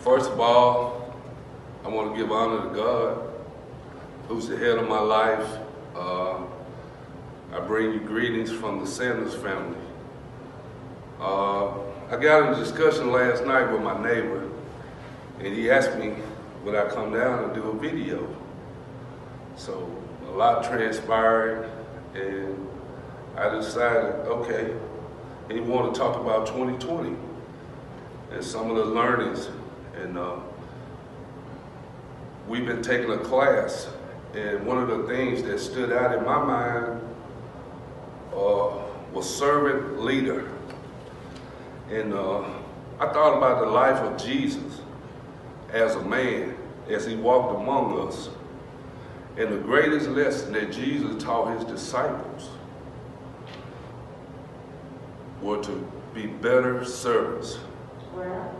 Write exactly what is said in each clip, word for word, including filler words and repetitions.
First of all, I want to give honor to God, who's the head of my life. Uh, I bring you greetings from the Sanders family. Uh, I got in a discussion last night with my neighbor, and he asked me would I come down and do a video. So a lot transpired, and I decided, okay, he wanted to talk about twenty twenty and some of the learnings. And uh, we've been taking a class, and one of the things that stood out in my mind uh, was servant leader. And uh, I thought about the life of Jesus as a man, as he walked among us. And the greatest lesson that Jesus taught his disciples were to be better servants. Wow.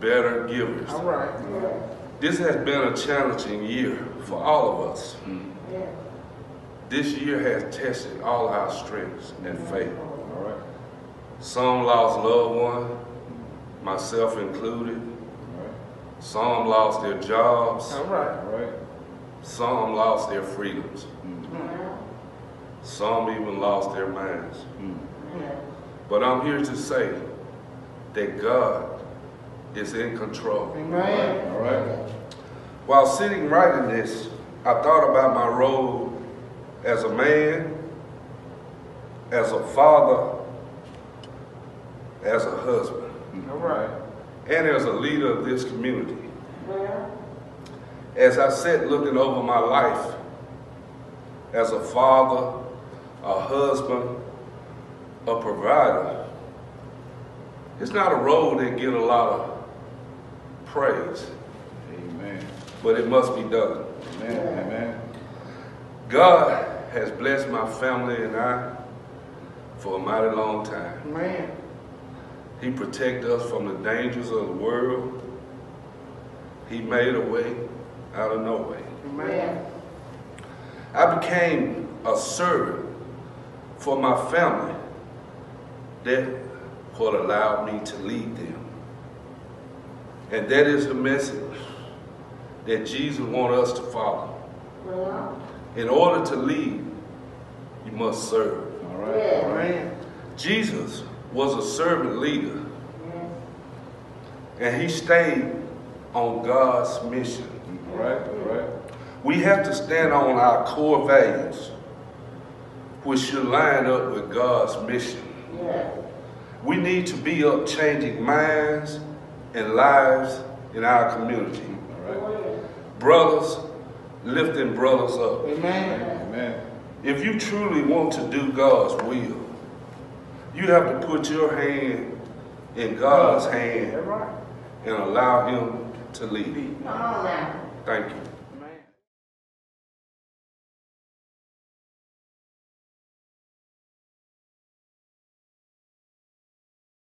Better givers. All right. Yeah. This has been a challenging year for all of us. Mm. Yeah. This year has tested all our strengths and faith. All right. Some lost loved ones, myself included. All right. Some lost their jobs. All right. All right. Some lost their freedoms. Mm. Yeah. Some even lost their minds. Mm. Yeah. But I'm here to say that God is in control. Amen. All right. All right. While sitting writing this, I thought about my role as a man, as a father, as a husband, all right, and as a leader of this community. Yeah. As I sat looking over my life, as a father, a husband, a provider, it's not a role that gets a lot of praise. Amen. But it must be done. Amen. Amen. God has blessed my family and I for a mighty long time. Amen. He protected us from the dangers of the world. He made a way out of no way. Amen. I became a servant for my family. That what allowed me to lead them. And that is the message that Jesus wants us to follow. Wow. In order to lead, you must serve. All right. Yeah. All right. Jesus was a servant leader. Yeah. And he stayed on God's mission. All right. All right. We have to stand on our core values, which should line up with God's mission. Yeah. We need to be up changing minds and lives in our community. All right. Brothers, lifting brothers up. Amen. Amen. If you truly want to do God's will, you have to put your hand in God's hand and allow him to lead. Thank you.